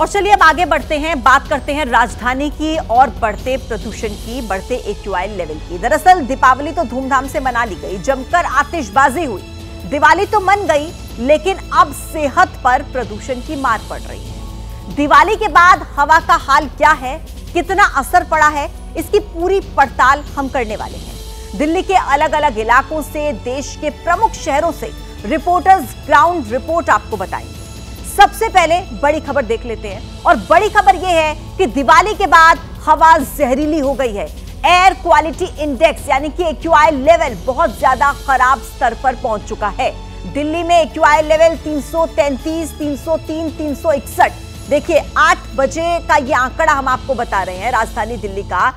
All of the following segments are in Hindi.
और चलिए अब आगे बढ़ते हैं, बात करते हैं राजधानी की और बढ़ते प्रदूषण की, बढ़ते AQI लेवल की। दरअसल दीपावली तो धूमधाम से मना ली गई, जमकर आतिशबाजी हुई, दिवाली तो मन गई, लेकिन अब सेहत पर प्रदूषण की मार पड़ रही है। दिवाली के बाद हवा का हाल क्या है, कितना असर पड़ा है, इसकी पूरी पड़ताल हम करने वाले हैं। दिल्ली के अलग अलग इलाकों से, देश के प्रमुख शहरों से रिपोर्टर्स ग्राउंड रिपोर्ट आपको बताएंगे। सबसे पहले बड़ी खबर देख लेते हैं, और बड़ी खबर यह है कि दिवाली के बाद हवा जहरीली हो गई है। एयर क्वालिटी इंडेक्स यानी कि AQI लेवल बहुत ज्यादा खराब स्तर पर पहुंच चुका है। दिल्ली में AQI लेवल 333, 303, 361। देखिए 8 बजे का ये आंकड़ा हम आपको बता रहे हैं राजधानी दिल्ली का।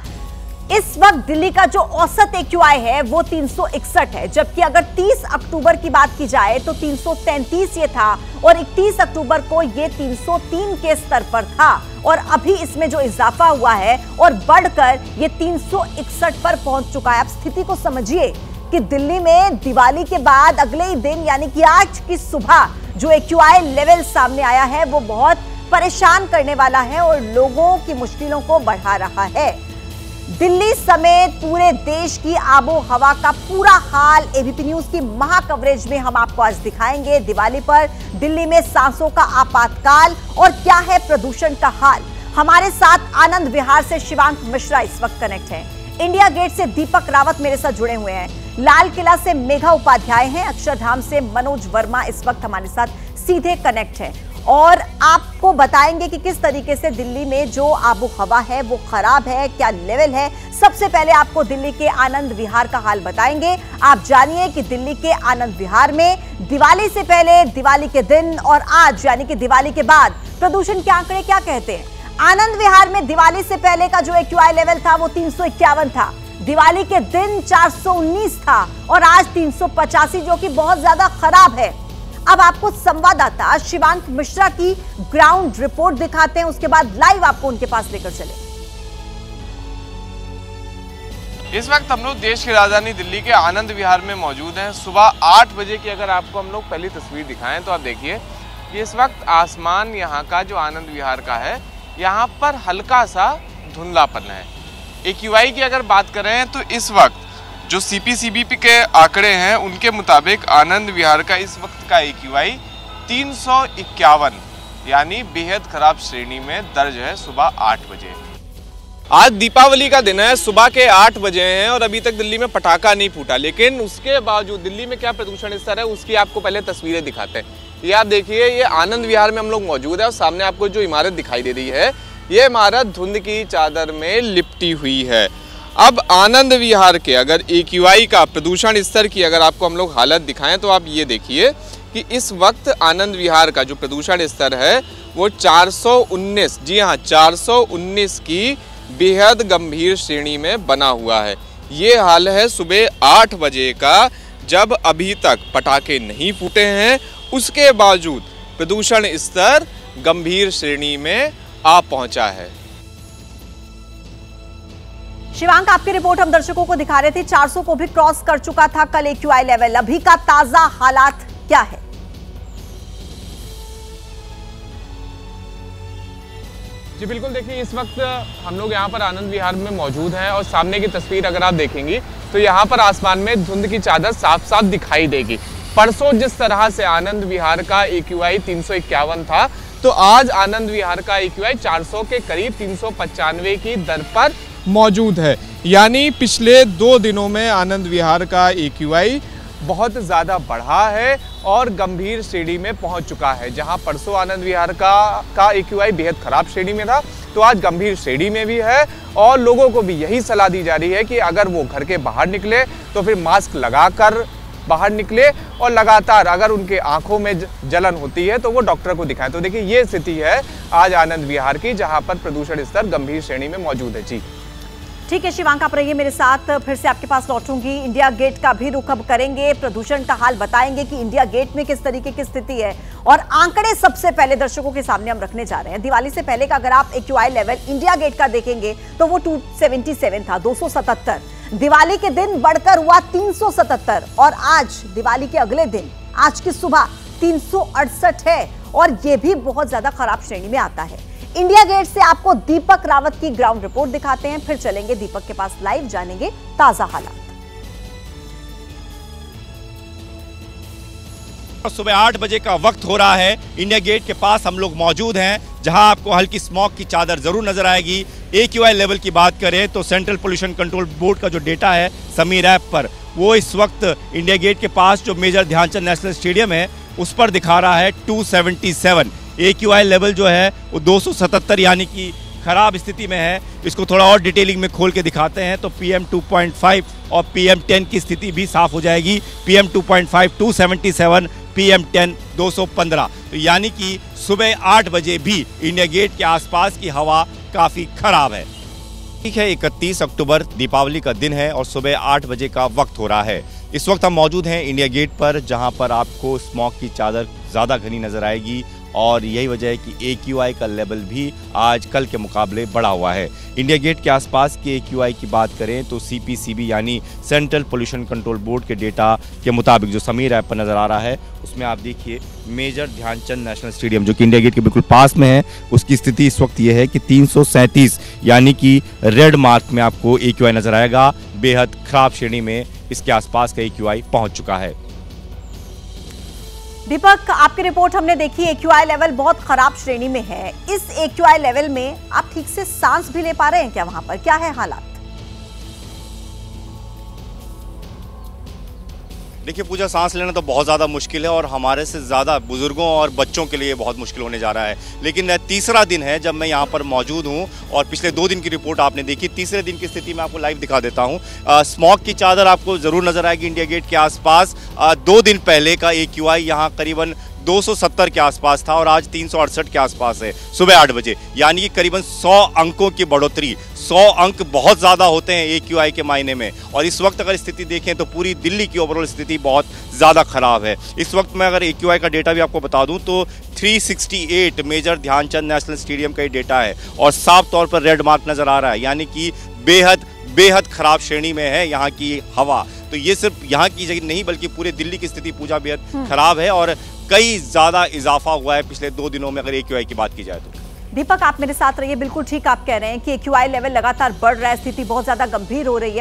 इस वक्त दिल्ली का जो औसत AQI है वो 361 है, जबकि अगर 30 अक्टूबर की बात की जाए तो 333 ये था और 31 अक्टूबर को ये 303 के स्तर पर था, और अभी इसमें जो इजाफा हुआ है और बढ़कर ये 361 पर पहुंच चुका है। आप स्थिति को समझिए कि दिल्ली में दिवाली के बाद अगले ही दिन यानी कि आज की सुबह जो AQI लेवल सामने आया है वो बहुत परेशान करने वाला है और लोगों की मुश्किलों को बढ़ा रहा है। दिल्ली समेत पूरे देश की आबो हवा का पूरा हाल ABP न्यूज की महा कवरेज में हम आपको आज दिखाएंगे। दिवाली पर दिल्ली में सांसों का आपातकाल और क्या है प्रदूषण का हाल। हमारे साथ आनंद विहार से शिवांक मिश्रा इस वक्त कनेक्ट हैं। इंडिया गेट से दीपक रावत मेरे साथ जुड़े हुए हैं। लाल किला से मेघा उपाध्याय हैं। अक्षरधाम से मनोज वर्मा इस वक्त हमारे साथ सीधे कनेक्ट हैं और आपको बताएंगे कि किस तरीके से दिल्ली में जो आबो हवा है वो खराब है, क्या लेवल है। सबसे पहले आपको दिल्ली के आनंद विहार का हाल बताएंगे। आप जानिए कि दिल्ली के आनंद विहार में दिवाली से पहले, दिवाली के दिन और आज यानी कि दिवाली के बाद प्रदूषण के आंकड़े क्या कहते हैं। आनंद विहार में दिवाली से पहले का जो AQI लेवल था वो 351 था, दिवाली के दिन 419 था और आज 385, जो कि बहुत ज्यादा खराब है। अब आपको संवाददाता शिवांक मिश्रा की ग्राउंड रिपोर्ट दिखाते हैं, उसके बाद लाइव आपको उनके पास लेकर चले। इस वक्त हम लोग देश की राजधानी दिल्ली के आनंद विहार में मौजूद हैं। सुबह 8 बजे की अगर आपको हम लोग पहली तस्वीर दिखाएं तो आप देखिए इस वक्त आसमान यहाँ का जो आनंद विहार का है यहाँ पर हल्का सा धुंधलापन है। AQI की अगर बात करें तो इस वक्त जो CPCB के आंकड़े हैं उनके मुताबिक आनंद विहार का इस वक्त का AQI 351 यानी बेहद खराब श्रेणी में दर्ज है। सुबह 8 बजे, आज दीपावली का दिन है, सुबह के 8 बजे हैं और अभी तक दिल्ली में पटाखा नहीं फूटा, लेकिन उसके बावजूद दिल्ली में क्या प्रदूषण स्तर है उसकी आपको पहले तस्वीरें दिखाते हैं। ये आप देखिए, ये आनंद विहार में हम लोग मौजूद है और सामने आपको जो इमारत दिखाई दे रही है ये इमारत धुंध की चादर में लिपटी हुई है। अब आनंद विहार के अगर AQI का प्रदूषण स्तर की अगर आपको हम लोग हालत दिखाएं तो आप ये देखिए कि इस वक्त आनंद विहार का जो प्रदूषण स्तर है वो 419, जी हाँ 419 की बेहद गंभीर श्रेणी में बना हुआ है। ये हाल है सुबह 8 बजे का, जब अभी तक पटाखे नहीं फूटे हैं उसके बावजूद प्रदूषण स्तर गंभीर श्रेणी में आ पहुंचा है। शिवांक, आपकी रिपोर्ट हम दर्शकों को दिखा रहे थे, 400 को भी क्रॉस कर चुका था कल AQI लेवल। अभी का ताजा हालात क्या है? जी बिल्कुल, देखिए इस वक्त हम लोग यहाँ पर आनंद विहार में मौजूद हैं और सामने की तस्वीर अगर आप देखेंगी तो यहाँ पर आसमान में धुंध की चादर साफ साफ दिखाई देगी। परसों जिस तरह से आनंद विहार का AQI 351 था तो आज आनंद विहार का AQI 400 के करीब 395 की दर पर मौजूद है, यानी पिछले 2 दिनों में आनंद विहार का AQI बहुत ज़्यादा बढ़ा है और गंभीर श्रेणी में पहुंच चुका है। जहां परसों आनंद विहार का AQI बेहद ख़राब श्रेणी में था तो आज गंभीर श्रेणी में भी है और लोगों को भी यही सलाह दी जा रही है कि अगर वो घर के बाहर निकले तो फिर मास्क लगाकर बाहर निकले और लगातार अगर उनके आंखों में जलन होती है तो वो डॉक्टर को दिखाएं। तो देखिए ये स्थिति है आज आनंद विहार की, जहाँ पर प्रदूषण स्तर गंभीर श्रेणी में मौजूद है। जी ठीक है शिवांक, आप रहिए मेरे साथ, फिर से आपके पास लौटूंगी। इंडिया गेट का भी रुख अब करेंगे, प्रदूषण का हाल बताएंगे कि इंडिया गेट में किस तरीके की स्थिति है और आंकड़े सबसे पहले दर्शकों के सामने हम रखने जा रहे हैं। दिवाली से पहले का अगर आप AQI लेवल इंडिया गेट का देखेंगे तो वो 277 था, 277। दिवाली के दिन बढ़कर हुआ 377 और आज दिवाली के अगले दिन आज की सुबह 368 है और ये भी बहुत ज्यादा खराब श्रेणी में आता है। इंडिया गेट से आपको दीपक रावत की ग्राउंड रिपोर्ट दिखाते हैं, फिर चलेंगे दीपक के पास लाइव, जानेंगे ताजा हालात। सुबह 8 बजे का वक्त हो रहा है, इंडिया गेट के पास हम लोग मौजूद हैं, जहां आपको हल्की स्मॉग की चादर जरूर नजर आएगी। AQI लेवल की बात करें तो सेंट्रल पोल्यूशन कंट्रोल बोर्ड का जो डेटा है समीर ऐप पर, वो इस वक्त इंडिया गेट के पास जो मेजर ध्यानचंद नेशनल स्टेडियम है उस पर दिखा रहा है 277। AQI लेवल जो है वो 277 यानी कि खराब स्थिति में है। इसको थोड़ा और डिटेलिंग में खोल के दिखाते हैं तो PM 2.5 और PM 10 की स्थिति भी साफ हो जाएगी। PM 2.5 277, PM 10 215। तो यानी कि सुबह 8 बजे भी इंडिया गेट के आसपास की हवा काफ़ी खराब है। ठीक है, 31 अक्टूबर दीपावली का दिन है और सुबह 8 बजे का वक्त हो रहा है। इस वक्त हम मौजूद हैं इंडिया गेट पर, जहां पर आपको स्मॉग की चादर ज़्यादा घनी नजर आएगी और यही वजह है कि AQI का लेवल भी आज कल के मुकाबले बढ़ा हुआ है। इंडिया गेट के आसपास के AQI की बात करें तो CPCB यानी सेंट्रल पोल्यूशन कंट्रोल बोर्ड के डेटा के मुताबिक जो समीर ऐप पर नज़र आ रहा है, उसमें आप देखिए मेजर ध्यानचंद नेशनल स्टेडियम जो कि इंडिया गेट के बिल्कुल पास में है, उसकी स्थिति इस वक्त ये है कि 337 यानी कि रेड मार्क में आपको AQI नज़र आएगा। बेहद खराब श्रेणी में इसके आसपास का AQI पहुँच चुका है। दीपक, आपकी रिपोर्ट हमने देखी, AQI लेवल बहुत खराब श्रेणी में है। इस AQI लेवल में आप ठीक से सांस भी ले पा रहे हैं क्या? वहां पर क्या है हालात? देखिए पूजा, सांस लेना तो बहुत ज़्यादा मुश्किल है और हमारे से ज़्यादा बुज़ुर्गों और बच्चों के लिए बहुत मुश्किल होने जा रहा है। लेकिन तीसरा दिन है जब मैं यहाँ पर मौजूद हूँ और पिछले 2 दिन की रिपोर्ट आपने देखी, तीसरे दिन की स्थिति मैं आपको लाइव दिखा देता हूँ। स्मॉग की चादर आपको ज़रूर नज़र आएगी इंडिया गेट के आसपास। 2 दिन पहले का AQI यहाँ करीबन 270 के आसपास था और आज 368 के आसपास है सुबह 8 बजे, यानी कि करीबन 100 अंकों की बढ़ोतरी। 100 अंक बहुत ज़्यादा होते हैं AQI के मायने में और इस वक्त अगर स्थिति देखें तो पूरी दिल्ली की ओवरऑल स्थिति बहुत ज़्यादा ख़राब है। इस वक्त मैं अगर AQI का डेटा भी आपको बता दूं तो 368 मेजर ध्यानचंद नेशनल स्टेडियम का ये डेटा है और साफ तौर पर रेड मार्क नज़र आ रहा है, यानी कि बेहद खराब श्रेणी में है यहाँ की हवा। तो ये सिर्फ यहाँ की जगह नहीं बल्कि पूरे दिल्ली की स्थिति पूजा बेहद खराब है और कई ज़्यादा इजाफा हुआ है पिछले 2 दिनों में अगर AQI की बात की जाए तो। दीपक, आप मेरे साथ रहिए। बिल्कुल ठीक आप कह रहे हैं कि AQI लेवल लगातार बढ़ रहा है, स्थिति बहुत ज़्यादा गंभीर हो रही है।